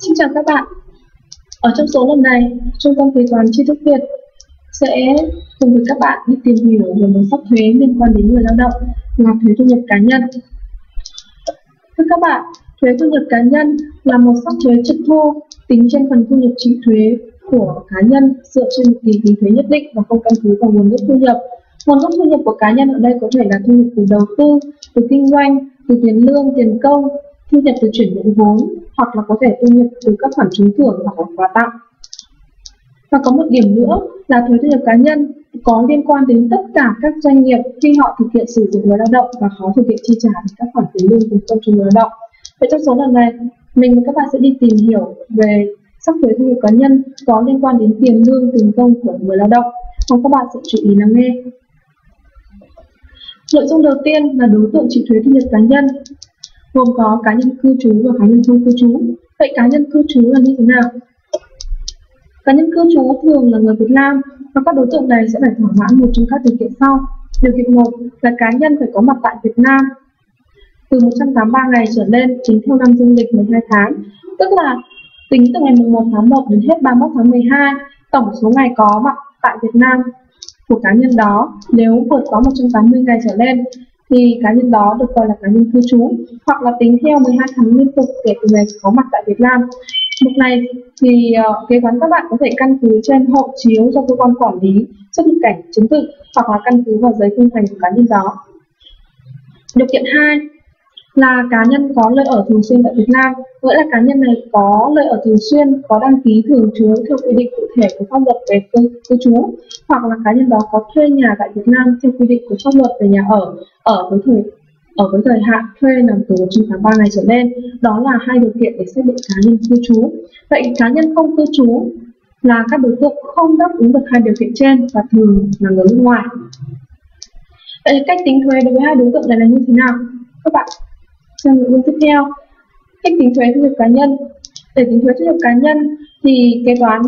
Xin chào các bạn. Ở trong số lần này, Trung tâm kế toán tri thức Việt sẽ cùng với các bạn đi tìm hiểu về một sắc thuế liên quan đến người lao động là thuế thu nhập cá nhân. Thưa các bạn, thuế thu nhập cá nhân là một sắc thuế trực thu tính trên phần thu nhập chịu thuế của cá nhân dựa trên một kỳ tính thuế nhất định và không căn cứ vào nguồn gốc thu nhập. Nguồn gốc thu nhập của cá nhân ở đây có thể là thu nhập từ đầu tư, từ kinh doanh, từ tiền lương, tiền công, thu nhập từ chuyển nhượng vốn hoặc là có thể thu nhập từ các khoản trúng thưởng hoặc là quà tặng. Và có một điểm nữa là thuế thu nhập cá nhân có liên quan đến tất cả các doanh nghiệp khi họ thực hiện sử dụng người lao động và khó thực hiện chi trả các khoản tiền lương tiền công cho người lao động. Vậy trong số lần này, mình và các bạn sẽ đi tìm hiểu về sắc thuế thu nhập cá nhân có liên quan đến tiền lương tiền công của người lao động. Mong các bạn sẽ chú ý lắng nghe. Nội dung đầu tiên là đối tượng chịu thuế thu nhập cá nhân, gồm có cá nhân cư trú và cá nhân không cư trú. Vậy cá nhân cư trú là như thế nào? Cá nhân cư trú thường là người Việt Nam và các đối tượng này sẽ phải thỏa mãn một trong các điều kiện sau. Điều kiện 1 là cá nhân phải có mặt tại Việt Nam từ 183 ngày trở lên tính theo năm dương lịch 12 tháng, tức là tính từ ngày 1 tháng 1 đến hết 31 tháng 12 tổng số ngày có mặt tại Việt Nam của cá nhân đó. Nếu vượt quá 180 ngày trở lên thì cá nhân đó được gọi là cá nhân cư trú, hoặc là tính theo 12 tháng liên tục kể từ ngày có mặt tại Việt Nam. Mục này thì kế toán các bạn có thể căn cứ trên hộ chiếu do cơ quan quản lý xuất nhập cảnh chứng thực hoặc là căn cứ vào giấy thông hành của cá nhân đó. Điều kiện 2 là cá nhân có nơi ở thường xuyên tại Việt Nam, nghĩa là cá nhân này có nơi ở thường xuyên, có đăng ký thường trú theo quy định cụ thể của pháp luật về cư trú, hoặc là cá nhân đó có thuê nhà tại Việt Nam theo quy định của pháp luật về nhà ở, ở với thời hạn thuê làm từ 183 ngày trở lên. Đó là hai điều kiện để xác định cá nhân cư trú. Vậy cá nhân không cư trú là các đối tượng không đáp ứng được hai điều kiện trên và thường là người nước ngoài. Vậy cách tính thuế đối với hai đối tượng này là như thế nào? Các bạn sang nội dung tiếp theo, cách tính thuế thu nhập cá nhân. Để tính thuế thu nhập cá nhân thì kế toán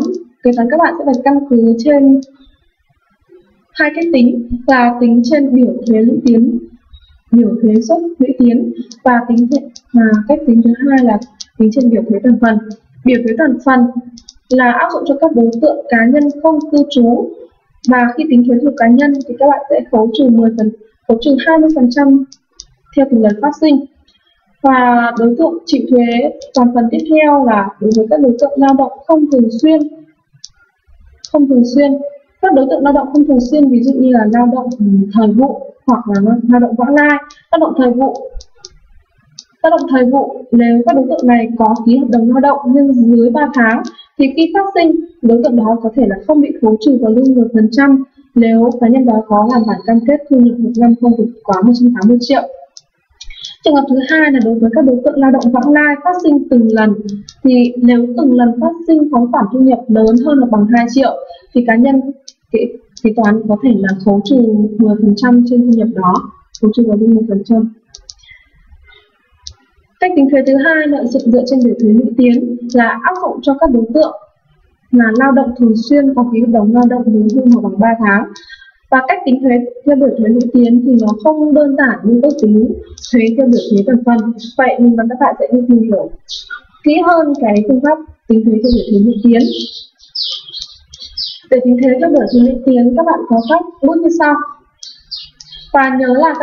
các bạn sẽ phải căn cứ trên hai cách tính là tính trên biểu thuế lũy tiến, biểu thuế suất lũy tiến, và cách tính thứ hai là tính trên biểu thuế toàn phần. Biểu thuế toàn phần là áp dụng cho các đối tượng cá nhân không cư trú, và khi tính thuế thu nhập cá nhân thì các bạn sẽ khấu trừ 20% theo từng lần phát sinh. Và đối tượng chịu thuế toàn phần tiếp theo là đối với các đối tượng lao động không thường xuyên. Các đối tượng lao động không thường xuyên ví dụ như là lao động thời vụ hoặc là lao động vãng lai. Lao động thời vụ nếu các đối tượng này có ký hợp đồng lao động nhưng dưới 3 tháng thì khi phát sinh, đối tượng đó có thể là không bị khấu trừ vào lương 1% nếu cá nhân đó có làm bản cam kết thu nhập một năm không vượt quá 180 triệu. Trường hợp thứ hai là đối với các đối tượng lao động vãng lai phát sinh từng lần, thì nếu từng lần phát sinh có khoản thu nhập lớn hơn là bằng 2 triệu thì cá nhân kế toán có thể là khấu trừ 10% trên thu nhập đó, khấu trừ vào lương 1%. Cách tính thuế thứ hai lợi dụng dựa trên biểu thuế lũy tiến là áp dụng cho các đối tượng là lao động thường xuyên có ký hợp đồng lao động lớn hơn hoặc bằng 3 tháng. Và cách tính thuế theo biểu thuế lũy tiến thì nó không đơn giản như cách tính thuế theo biểu thuế toàn phần. Vậy mình và các bạn sẽ đi tìm hiểu kỹ hơn cái phương pháp tính thuế theo biểu thuế lũy tiến. Để tính thuế theo biểu thuế lũy tiến, các bạn có các bước như sau. Và nhớ là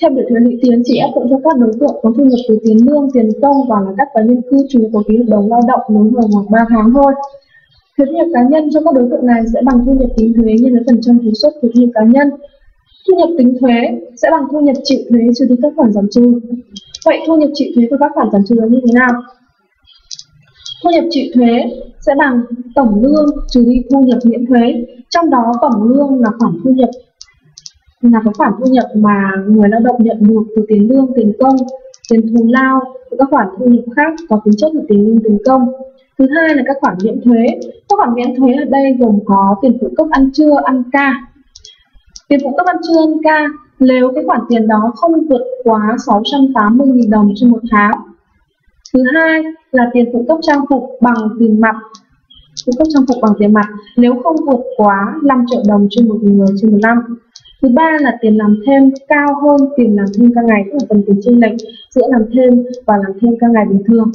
theo biểu thuế lũy tiến chỉ áp dụng cho các đối tượng có thu nhập từ tiền lương, tiền công và là các cá nhân cư trú có ký hợp đồng lao động lớn hơn hoặc 3 tháng thôi. Thuế thu nhập cá nhân cho các đối tượng này sẽ bằng thu nhập tính thuế nhân với phần trăm thuế suất của thu nhập cá nhân. Thu nhập tính thuế sẽ bằng thu nhập chịu thuế trừ đi các khoản giảm trừ. Vậy thu nhập chịu thuế của các khoản giảm trừ là như thế nào? Thu nhập chịu thuế sẽ bằng tổng lương trừ đi thu nhập miễn thuế. Trong đó tổng lương là khoản thu nhập mà người lao động nhận được từ tiền lương, tiền công, tiền thù lao và các khoản thu nhập khác có tính chất là tiền lương, tiền công. Thứ hai là các khoản miễn thuế. Các khoản miễn thuế ở đây gồm có tiền phụ cấp ăn trưa, ăn ca. Tiền phụ cấp ăn trưa, ăn ca nếu cái khoản tiền đó không vượt quá 680.000 đồng trên một tháng. Thứ hai là tiền phụ cấp trang phục bằng tiền mặt. Phụ cấp trang phục bằng tiền mặt nếu không vượt quá 5 triệu đồng trên một người trên một năm. Thứ ba là tiền làm thêm cao hơn tiền làm thêm ca ngày, tức là phần tiền chênh lệch giữa làm thêm và làm thêm ca ngày bình thường.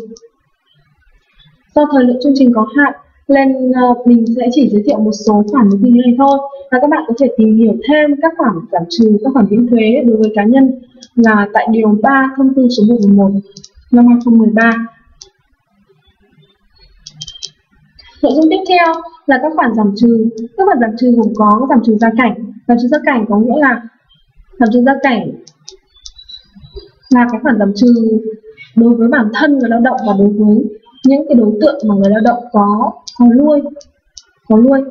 Do thời lượng chương trình có hạn nên mình sẽ chỉ giới thiệu một số khoản như thế này thôi, và các bạn có thể tìm hiểu thêm các khoản giảm trừ, các khoản miễn thuế đối với cá nhân là tại điều 3 thông tư số 111 năm 2013. Nội dung tiếp theo là các khoản giảm trừ. Các khoản giảm trừ gồm có giảm trừ gia cảnh. Giảm trừ gia cảnh có nghĩa là giảm trừ gia cảnh là cái khoản giảm trừ đối với bản thân người lao động và đối với những cái đối tượng mà người lao động có nuôi.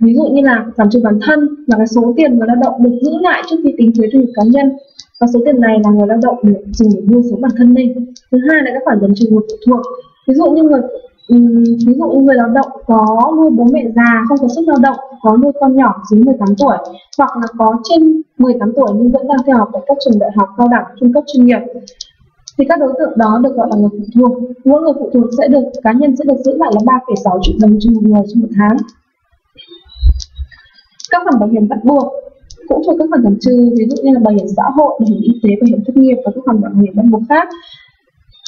Ví dụ như là giảm trừ bản thân là cái số tiền người lao động được giữ lại trước khi tính thuế thu nhập cá nhân, và số tiền này là người lao động được dùng để nuôi sống bản thân mình. Thứ hai là các khoản giảm trừ người phụ thuộc. Ví dụ như người lao động có nuôi bố mẹ già không có sức lao động, có nuôi con nhỏ dưới 18 tuổi hoặc là có trên 18 tuổi nhưng vẫn đang theo học tại các trường đại học, cao đẳng, trung cấp chuyên nghiệp, thì các đối tượng đó được gọi là người phụ thuộc. Mỗi người phụ thuộc sẽ được cá nhân sẽ được giữ lại là 3,6 triệu đồng trên một người trong một tháng. Các khoản bảo hiểm bắt buộc cũng thuộc các khoản giảm trừ, ví dụ như là bảo hiểm xã hội, bảo hiểm y tế, bảo hiểm thất nghiệp và các khoản bảo hiểm bắt buộc khác.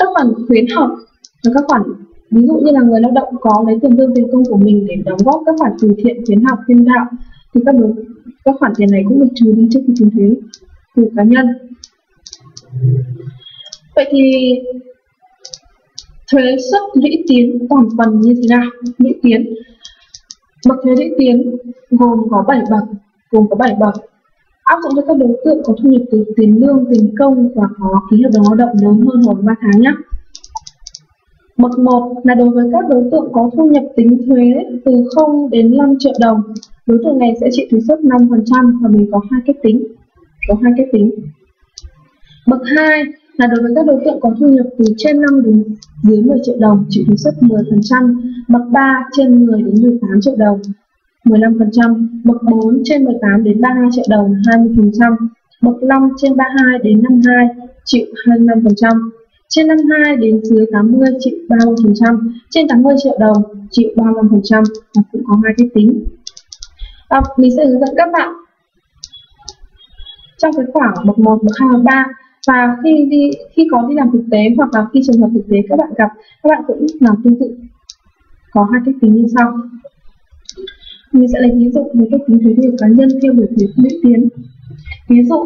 Các khoản khuyến học và các khoản ví dụ như là người lao động có lấy tiền lương, tiền công của mình để đóng góp các khoản từ thiện, khuyến học, nhân đạo, thì các khoản tiền này cũng được trừ đi trước khi tính thuế thu nhập cá nhân. Vậy thì thuế suất lũy tiến toàn phần như thế nào? Lũy tiến, bậc thuế lũy tiến gồm có 7 bậc, áp dụng cho các đối tượng có thu nhập từ tiền lương, tiền công và có ký hợp đồng lao động lớn hơn khoảng 3 tháng nhé. Bậc 1 là đối với các đối tượng có thu nhập tính thuế từ 0 đến 5 triệu đồng. Đối tượng này sẽ chịu thuế suất 5% và mình có hai cách tính. Bậc 2 là đối với các đối tượng có thu nhập từ trên 5 đến dưới 10 triệu đồng, chịu thuế suất 10%. Bậc 3 trên 10 đến 18 triệu đồng, 15%. Bậc 4 trên 18 đến 32 triệu đồng, 20%. Bậc 5 trên 32 đến 52 chịu 25%. Trên 52 đến dưới 80 chịu 30%, trên 80 triệu đồng chịu 35%, và cũng có hai cách tính. Mình sẽ hướng dẫn các bạn trong cái khoảng bậc 1, bậc 2, bậc 3, và khi có đi làm thực tế hoặc là khi trường hợp thực tế các bạn gặp, các bạn cũng làm tương tự, có hai cách tính như sau. Mình sẽ lấy ví dụ về cách tính thuế thu nhập cá nhân theo biểu thuế lũy tiến. Ví dụ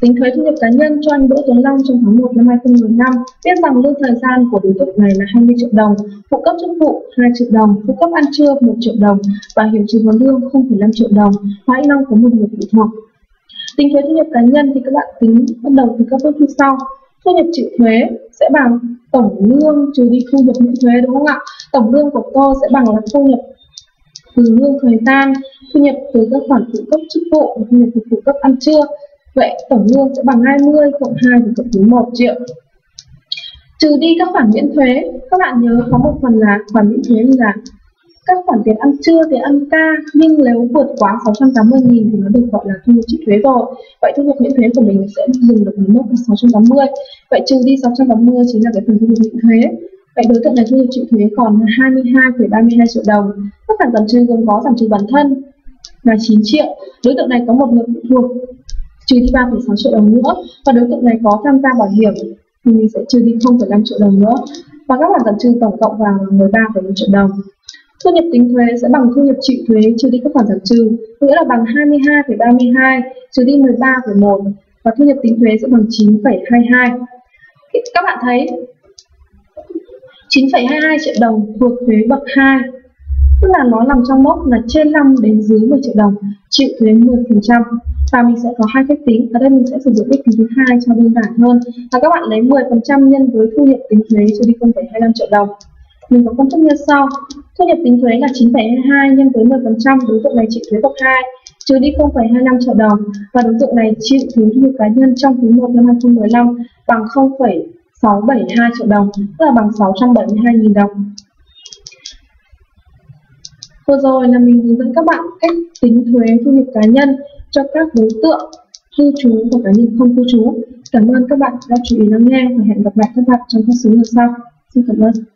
tính thuế thu nhập cá nhân cho anh Đỗ Tuấn Long trong tháng 1 năm 2015, biết rằng lương thời gian của đối tượng này là 20 triệu đồng, phụ cấp chức vụ 2 triệu đồng, phụ cấp ăn trưa 1 triệu đồng, bảo hiểm trừ vào lương 0,5 triệu đồng, và anh Long có một người phụ thuộc. Tính thuế thu nhập cá nhân thì các bạn tính bắt đầu từ các bước như sau. Thu nhập chịu thuế sẽ bằng tổng lương trừ đi thu nhập miễn thuế, đúng không ạ? Tổng lương của tôi sẽ bằng là thu nhập từ lương thời gian, thu nhập từ các khoản phụ cấp chức vụ và thu nhập từ phụ cấp ăn trưa. Vậy tổng lương sẽ bằng 20 cộng 2 thì cộng với 1 triệu. Trừ đi các khoản miễn thuế, các bạn nhớ có một phần là khoản miễn thuế là các khoản tiền ăn trưa, tiền ăn ca, nhưng nếu vượt quá 680.000 thì nó được gọi là thu nhập chịu thuế rồi. Vậy thu nhập miễn thuế của mình sẽ dừng được 11 là 680. Vậy trừ đi 680 chính là cái phần thu nhập miễn thuế. Vậy đối tượng này thu nhập chịu thuế còn 22,32 triệu đồng. Các khoản giảm trừ gồm có giảm trừ bản thân là 9 triệu. Đối tượng này có một người phụ thuộc, trừ đi 3,6 triệu đồng nữa, và đối tượng này có tham gia bảo hiểm thì mình sẽ trừ đi 0,5 triệu đồng nữa, và các khoản giảm trừ tổng cộng vào 13,1 triệu đồng. Thu nhập tính thuế sẽ bằng thu nhập chịu thuế trừ đi các khoản giảm trừ, nghĩa là bằng 22,32 trừ đi 13,1, và thu nhập tính thuế sẽ bằng 9,22. Các bạn thấy 9,22 triệu đồng thuộc thuế bậc 2, tức là nó nằm trong mốc là trên 5 đến dưới 10 triệu đồng chịu thuế 10%. Và mình sẽ có hai cách tính. Ở đây mình sẽ sử dụng cách tính thứ hai cho đơn giản hơn. Và các bạn lấy 10% nhân với thu nhập tính thuế trừ đi 0,25 triệu đồng. Mình có công thức như sau. Thu nhập tính thuế là 9,22 nhân với 10%, đối tượng này chịu thuế bậc 2, trừ đi 0,25 triệu đồng, và đối tượng này chịu thuế thu nhập cá nhân trong quý 1 năm 2015 bằng 0,672 triệu đồng, tức là bằng 672.000 đồng. Vừa rồi là mình hướng dẫn các bạn cách tính thuế thu nhập cá nhân cho các đối tượng cư trú và cá nhân không cư trú. Cảm ơn các bạn đã chú ý lắng nghe và hẹn gặp lại các bạn trong các số lần sau. Xin cảm ơn.